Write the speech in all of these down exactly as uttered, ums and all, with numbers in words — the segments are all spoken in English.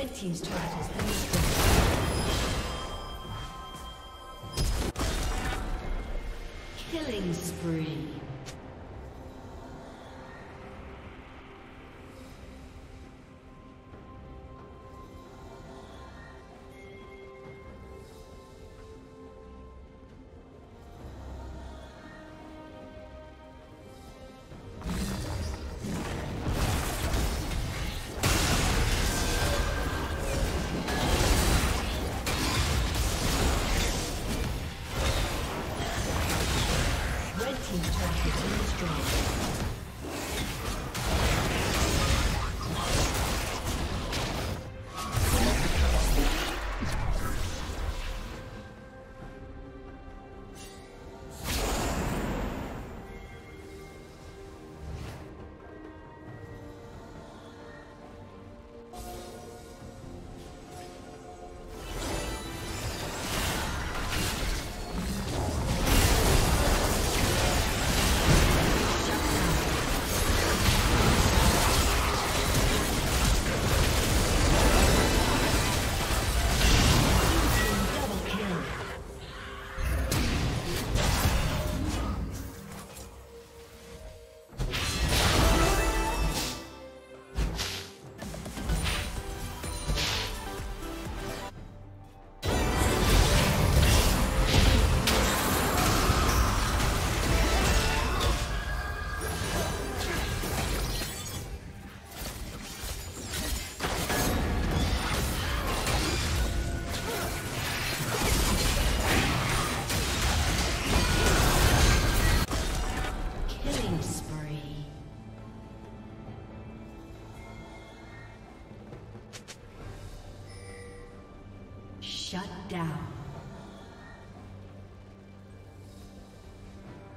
Red team's turret has been destroyed. Killing spree.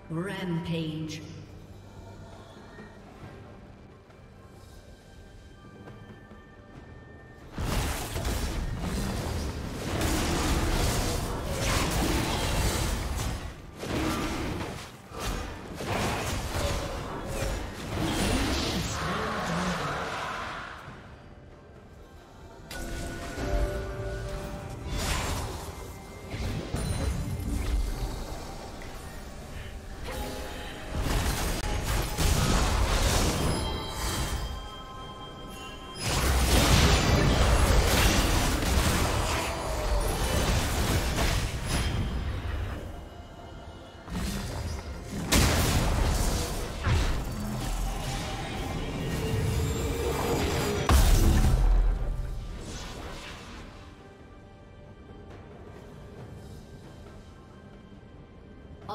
Rampage.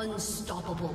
Unstoppable.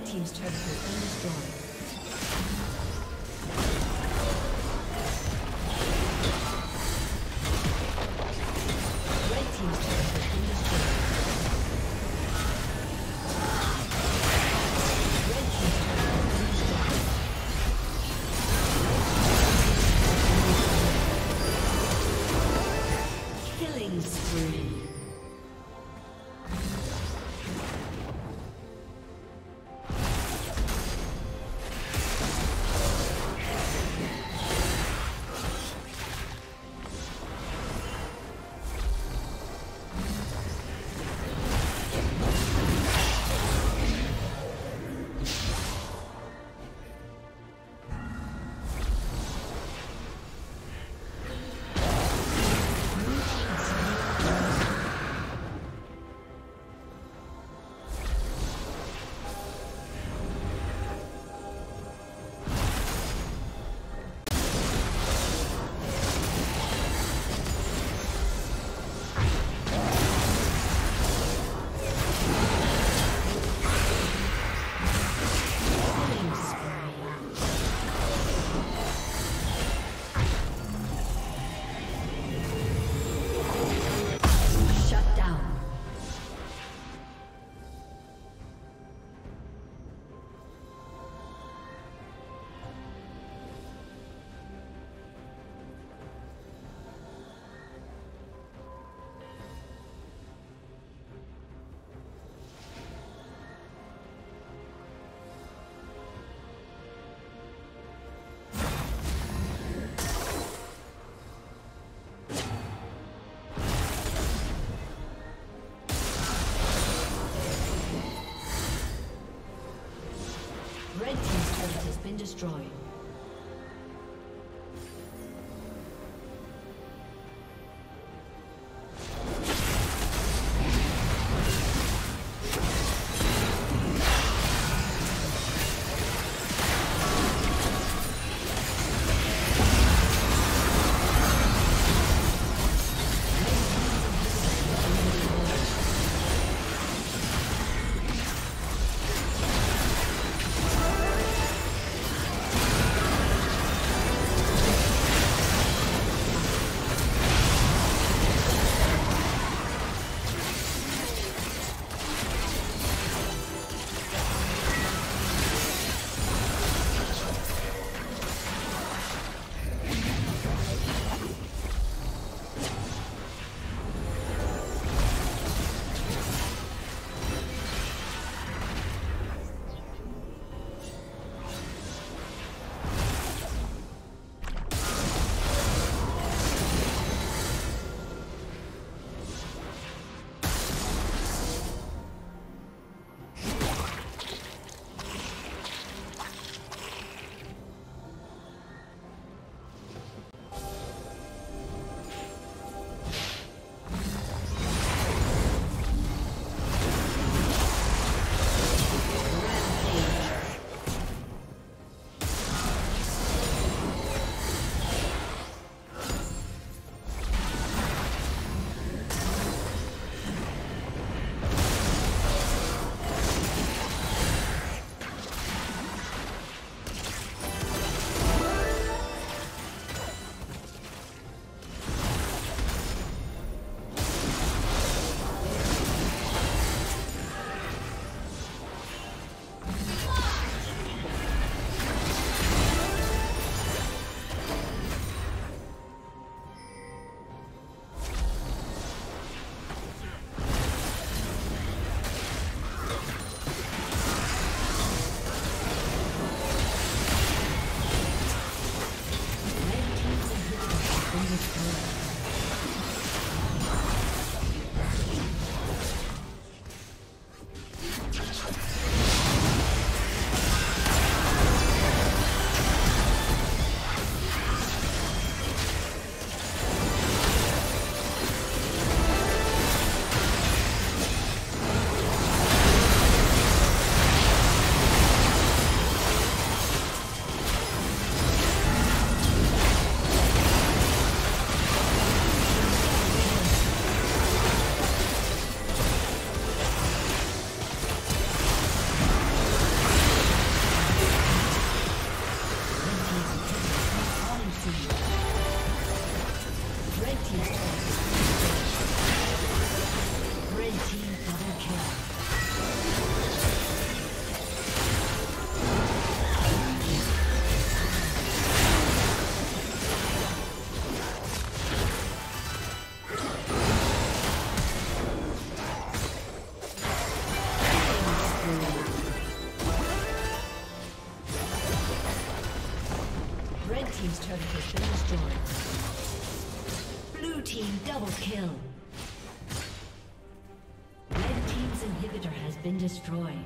Red team's turret has been destroyed. Destroyed. We'll team's turret has been destroyed. Blue team double kill. Red team's inhibitor has been destroyed.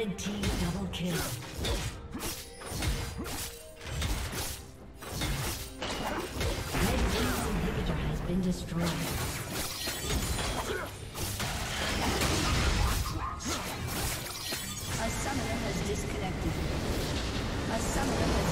Red team double kill. Red team's inhibitor has been destroyed. A summoner has disconnected. A summoner has